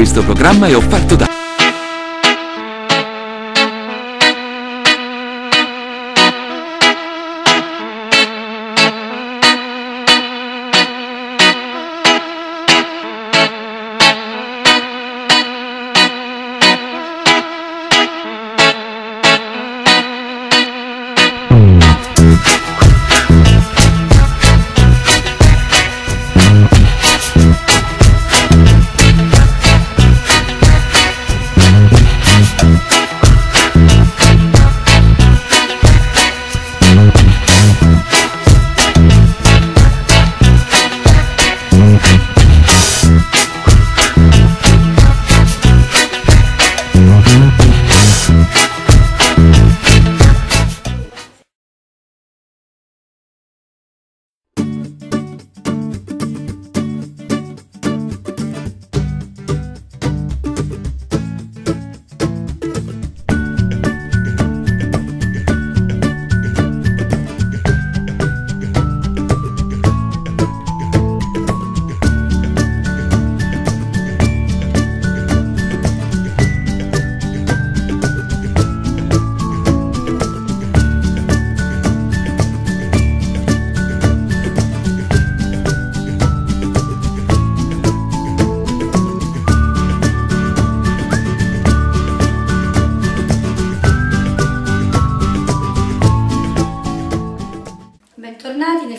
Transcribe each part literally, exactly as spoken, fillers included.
Questo programma è offerto da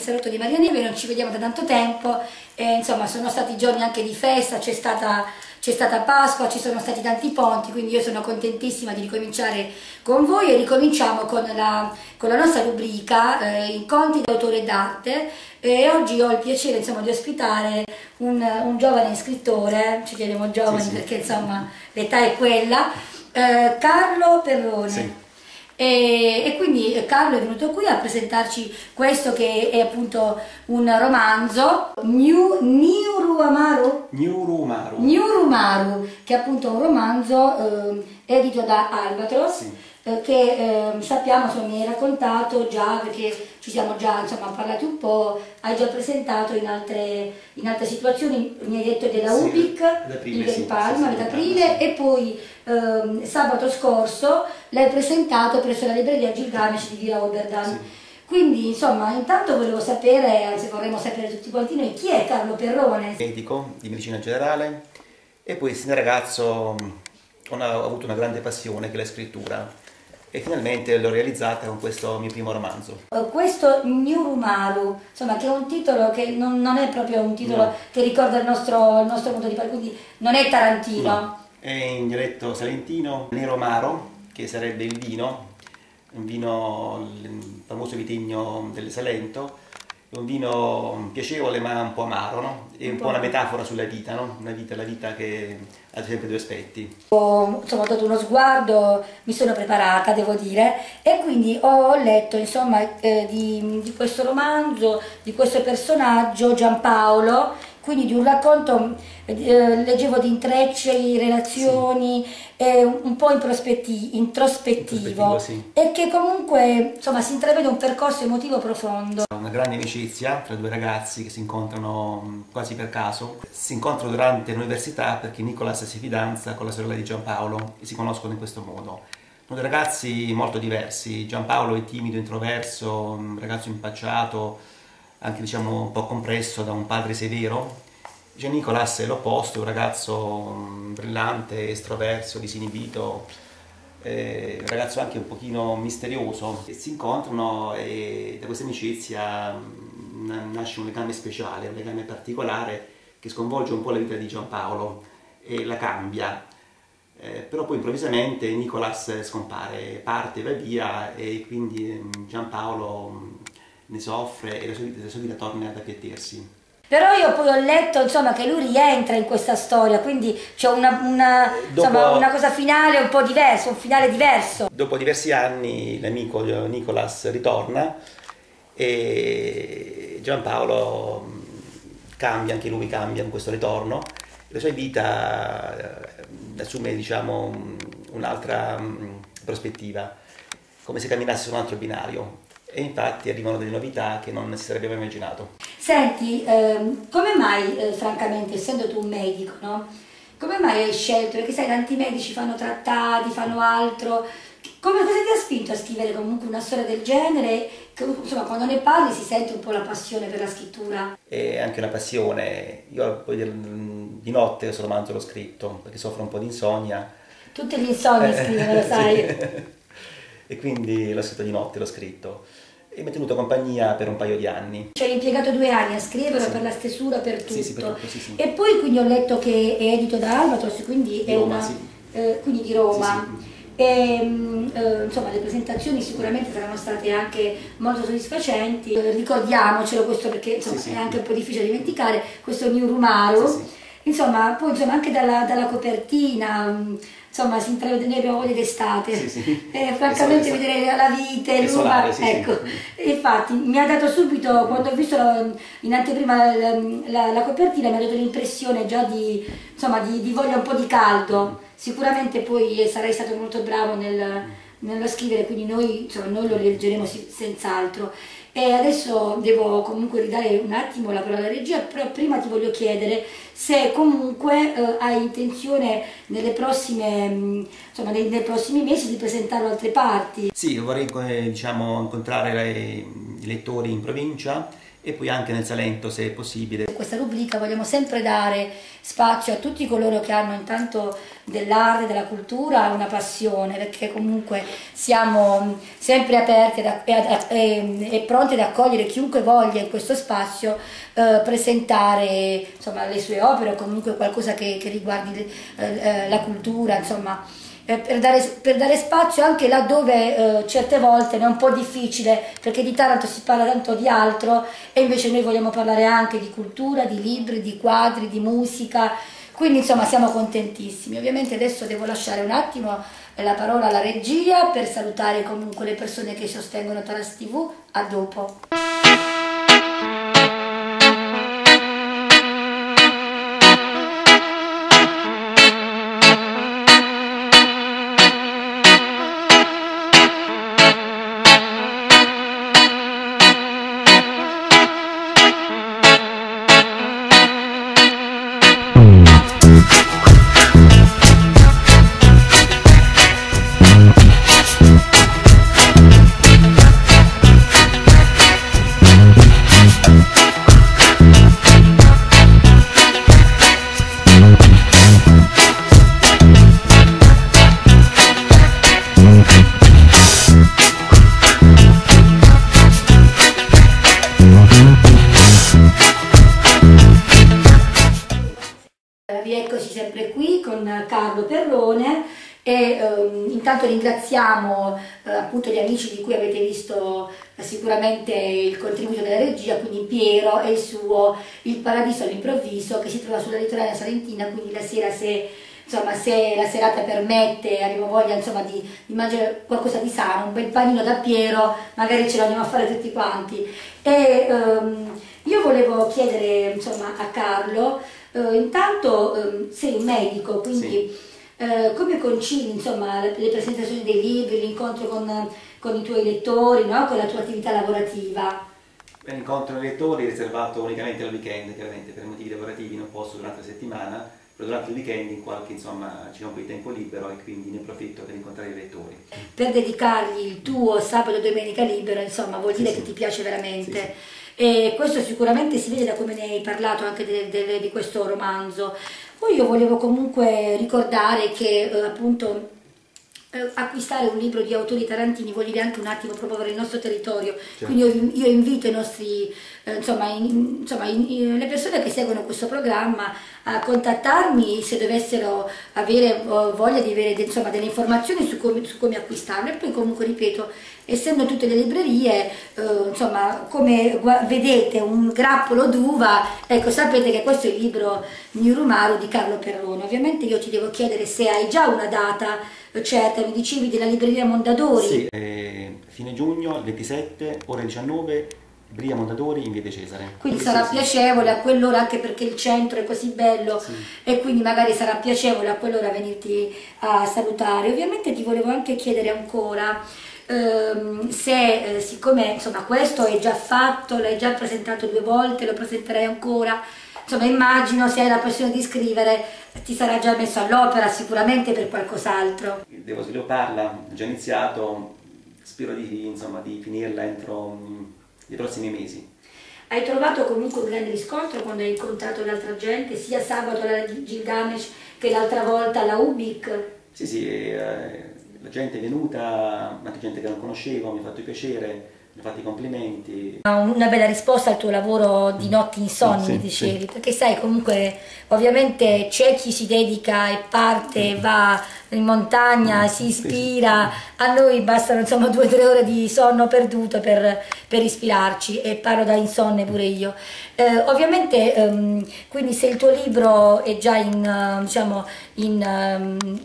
Salotto di Marianeve. Non ci vediamo da tanto tempo, eh, insomma sono stati giorni anche di festa, c'è stata, c'è stata Pasqua, ci sono stati tanti ponti, quindi io sono contentissima di ricominciare con voi e ricominciamo con la, con la nostra rubrica eh, Incontri d'autore d'arte e oggi ho il piacere insomma, di ospitare un, un giovane scrittore, ci chiediamo giovani sì, sì. perché insomma l'età è quella, eh, Carlo Perrone. Sì. E, e quindi Carlo è venuto qui a presentarci questo che è appunto un romanzo, Niuruamaro? Niuruamaro. Niuruamaro, che è appunto un romanzo eh, edito da Albatros, sì. eh, che eh, sappiamo, insomma, mi hai raccontato già, perché ci siamo già insomma, parlati un po', hai già presentato in altre, in altre situazioni, mi hai detto della sì, U B I C, di sì, Palma, sì, sì, aprile, sì. e poi... Eh, sabato scorso l'hai presentato presso la libreria Gilgamesh di Villa Oberdan. Sì. Quindi insomma intanto volevo sapere, anzi vorremmo sapere tutti quanti noi, chi è Carlo Perrone? Medico di medicina generale e poi sin da ragazzo ho avuto una grande passione che è la scrittura e finalmente l'ho realizzata con questo mio primo romanzo. Questo Niuruamaro, insomma che è un titolo che non, non è proprio un titolo no. che ricorda il nostro, il nostro punto di partita, quindi non è Tarantino. No. È in dialetto salentino, Niuruamaro, che sarebbe il vino, un vino, il famoso vitigno del Salento, è un vino piacevole ma un po' amaro, no? È un, un po' una metafora sulla vita, no? Una vita, la vita che ha sempre due aspetti. Ho, insomma, ho dato uno sguardo, mi sono preparata, devo dire, e quindi ho letto insomma, eh, di, di questo romanzo, di questo personaggio, Giampaolo, quindi di un racconto, eh, leggevo di intrecci, relazioni, sì. eh, un po' introspettivo, introspettivo sì. e che comunque insomma, si intravede un percorso emotivo profondo. Una grande amicizia tra due ragazzi che si incontrano quasi per caso, si incontrano durante l'università perché Nicolas si fidanza con la sorella di Giampaolo e si conoscono in questo modo. Sono due ragazzi molto diversi, Giampaolo è timido, introverso, un ragazzo impacciato, anche diciamo un po' compresso da un padre severo. Nicolas è l'opposto, un ragazzo brillante, estroverso, disinibito, eh, un ragazzo anche un pochino misterioso. E si incontrano e da questa amicizia nasce un legame speciale, un legame particolare che sconvolge un po' la vita di Giampaolo e la cambia. Eh, però poi improvvisamente Nicolas scompare, parte, va via e quindi Giampaolo ne soffre e la sua vita, la sua vita torna ad appiattirsi. Però io poi ho letto insomma, che lui rientra in questa storia, quindi c'è una, una, una cosa finale un po' diversa, un finale diverso. Dopo diversi anni l'amico Nicolas ritorna e Giampaolo cambia, anche lui cambia in questo ritorno, la sua vita assume diciamo, un'altra prospettiva, come se camminasse su un altro binario. E infatti arrivano delle novità che non si sarebbe mai immaginato. Senti, ehm, come mai, eh, francamente, essendo tu un medico, no? Come mai hai scelto? Perché sai, tanti medici fanno trattati, fanno altro. Come, cosa ti ha spinto a scrivere comunque una storia del genere? Che, insomma, quando ne parli si sente un po' la passione per la scrittura. È anche una passione. Io poi di notte questo romanzo l'ho scritto, perché soffro un po' di insonnia. Tutti gli insonni scrivono, lo sai. Sì. E quindi l'ho scritto di notte, l'ho scritto. E mi ha tenuto compagnia per un paio di anni. Cioè hai impiegato due anni a scriverlo, sì, per la stesura, per tutto. Sì, sì, per tutto, sì, sì. E poi quindi ho letto che è edito da Albatros, quindi è Roma, una, sì. eh, quindi di Roma. Sì, sì. E, eh, insomma, le presentazioni sicuramente saranno state anche molto soddisfacenti. Ricordiamocelo questo, perché insomma, sì, sì, è anche un po' difficile dimenticare, questo Niuruamaro. Sì, sì. Insomma, poi insomma, anche dalla, dalla copertina, insomma, si intravede, noi abbiamo voglia d'estate, sì, sì. Eh, francamente esatto, vedere esatto. la vite, l'uva, sì, ecco, sì. Infatti mi ha dato subito, quando ho visto la, in anteprima la, la, la copertina, mi ha dato l'impressione già di, insomma, di, di voglia un po' di caldo, sicuramente poi sarai stato molto bravo nel, nello scrivere, quindi noi, insomma, noi lo leggeremo senz'altro. E adesso devo comunque ridare un attimo la parola alla regia, però prima ti voglio chiedere se comunque eh, hai intenzione nelle prossime, insomma, nei, nei prossimi mesi di presentarlo altre parti. Sì, vorrei eh, diciamo, incontrare le, i lettori in provincia e poi anche nel Salento, se è possibile. In questa rubrica vogliamo sempre dare spazio a tutti coloro che hanno intanto dell'arte, della cultura, una passione, perché comunque siamo sempre aperti e pronti ad accogliere chiunque voglia in questo spazio eh, presentare, insomma, le sue opere o comunque qualcosa che, che riguardi eh, la cultura, insomma, per dare, per dare spazio anche laddove eh, certe volte è un po' difficile, perché di Taranto si parla tanto di altro e invece noi vogliamo parlare anche di cultura, di libri, di quadri, di musica, quindi insomma siamo contentissimi. Ovviamente adesso devo lasciare un attimo la parola alla regia per salutare comunque le persone che sostengono Taras tivù. A dopo. Carlo Perrone e um, intanto ringraziamo uh, appunto gli amici di cui avete visto uh, sicuramente il contributo della regia, quindi Piero e il suo Il Paradiso all'improvviso, che si trova sulla Litoranea Salentina, quindi la sera, se, insomma, se la serata permette, abbiamo voglia, insomma, di, di mangiare qualcosa di sano, un bel panino da Piero, magari ce lo andiamo a fare tutti quanti. E um, io volevo chiedere, insomma, a Carlo Uh, intanto um, sei un medico, quindi sì. uh, come concili, insomma, le, le presentazioni dei libri, l'incontro con, con i tuoi lettori, no? Con la tua attività lavorativa? L'incontro con i lettori è riservato unicamente al weekend, chiaramente per motivi lavorativi non posso durante la settimana, però durante il weekend in qualche, insomma, c'è un po' di tempo libero e quindi ne approfitto per incontrare i lettori. Per dedicargli il tuo sabato e domenica libero, insomma, vuol dire sì, che sì. ti piace veramente. Sì, sì. E questo sicuramente si vede da come ne hai parlato anche de, de, di questo romanzo. Poi io volevo comunque ricordare che eh, appunto eh, acquistare un libro di autori tarantini vuol dire anche un attimo promuovere il nostro territorio, certo. Quindi io, io invito i nostri, eh, insomma, in, insomma in, in, le persone che seguono questo programma a contattarmi se dovessero avere oh, voglia di avere de, insomma, delle informazioni su come, su come acquistarlo. E poi comunque ripeto, essendo tutte le librerie, eh, insomma, come vedete un grappolo d'uva, ecco, sapete che questo è il libro Niuruamaro di Carlo Perrone. Ovviamente io ti devo chiedere se hai già una data certa, mi dicevi della libreria Mondadori. Sì, eh, fine giugno, il ventisette, ore diciannove, Via Mondadori in Via di Cesare. Quindi sì, sarà sì, piacevole sì. a quell'ora, anche perché il centro è così bello, sì. e quindi magari sarà piacevole a quell'ora venirti a salutare. Ovviamente ti volevo anche chiedere ancora ehm, se, eh, siccome, insomma, questo è già fatto, l'hai già presentato due volte, lo presenterai ancora, insomma immagino se hai la passione di scrivere ti sarà già messo all'opera sicuramente per qualcos'altro. Devo svilupparla, ho già iniziato, spero di, insomma, di finirla entro i prossimi mesi. Hai trovato comunque un grande riscontro quando hai incontrato l'altra gente, sia sabato alla Gilgamesh che l'altra volta alla Ubic? Sì, sì, eh, la gente è venuta, anche gente che non conoscevo, mi ha fatto piacere. Mi fatti i complimenti. Una bella risposta al tuo lavoro di notti insonni, sì, dicevi, sì. Perché sai comunque ovviamente c'è chi si dedica e parte, mm. va in montagna, mm. si ispira, sì. A noi bastano insomma due o tre ore di sonno perduto per, per ispirarci, e parlo da insonne pure io. Eh, ovviamente ehm, quindi se il tuo libro è già in, diciamo, in... Ehm,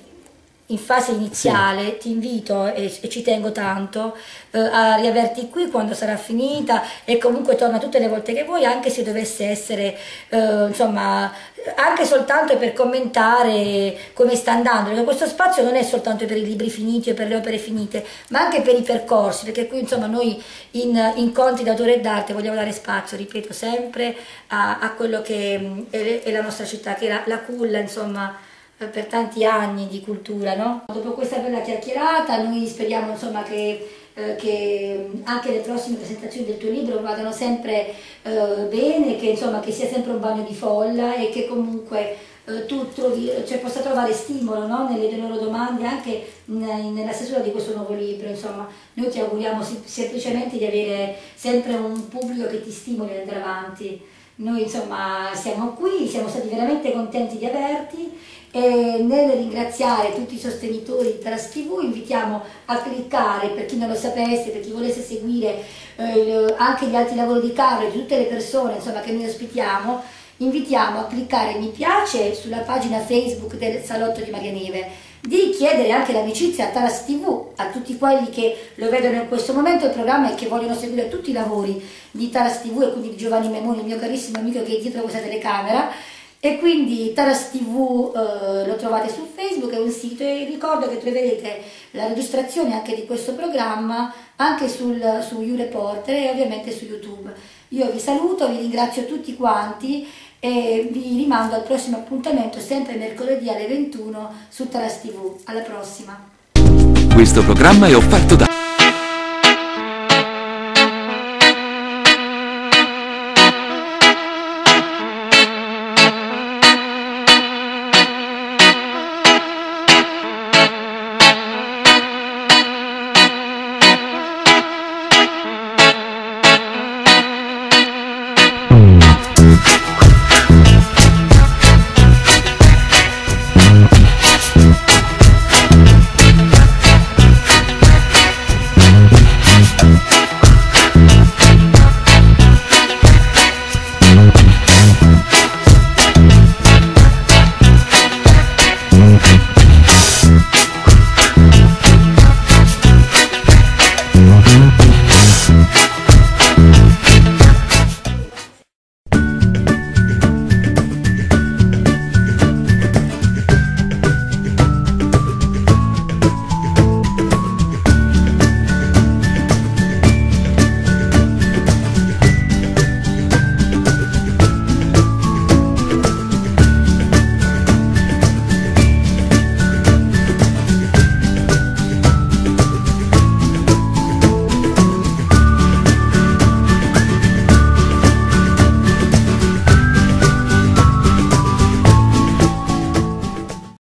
in fase iniziale, sì. Ti invito e, e ci tengo tanto eh, a riaverti qui quando sarà finita, e comunque torna tutte le volte che vuoi, anche se dovesse essere eh, insomma anche soltanto per commentare come sta andando, perché questo spazio non è soltanto per i libri finiti o per le opere finite, ma anche per i percorsi, perché qui insomma noi in incontri d'autore e d'arte vogliamo dare spazio, ripeto sempre, a, a quello che è, è la nostra città, che è la, la culla insomma per tanti anni di cultura, no? Dopo questa bella chiacchierata noi speriamo insomma che, eh, che anche le prossime presentazioni del tuo libro vadano sempre eh, bene, che insomma che sia sempre un bagno di folla, e che comunque eh, tu trovi, cioè, possa trovare stimolo, no? Nelle loro domande, anche nella stesura di questo nuovo libro, insomma noi ti auguriamo sem semplicemente di avere sempre un pubblico che ti stimoli ad andare avanti. Noi insomma siamo qui, siamo stati veramente contenti di averti, e nel ringraziare tutti i sostenitori di Taras tivù invitiamo a cliccare, per chi non lo sapesse, per chi volesse seguire eh, anche gli altri lavori di Carlo e di tutte le persone insomma che noi ospitiamo, invitiamo a cliccare mi piace sulla pagina Facebook del Salotto di Marianeve, di chiedere anche l'amicizia a Taras tivù, a tutti quelli che lo vedono in questo momento il programma e che vogliono seguire tutti i lavori di Taras tivù, e quindi di Giovanni Memoni, il mio carissimo amico che è dietro questa telecamera. E quindi Taras tivù eh, lo trovate su Facebook, è un sito, e ricordo che troverete la registrazione anche di questo programma anche sul, su YouReporter e ovviamente su YouTube. Io vi saluto, vi ringrazio tutti quanti e vi rimando al prossimo appuntamento, sempre mercoledì alle ventuno su Taras tivù. Alla prossima. Questo programma è offerto da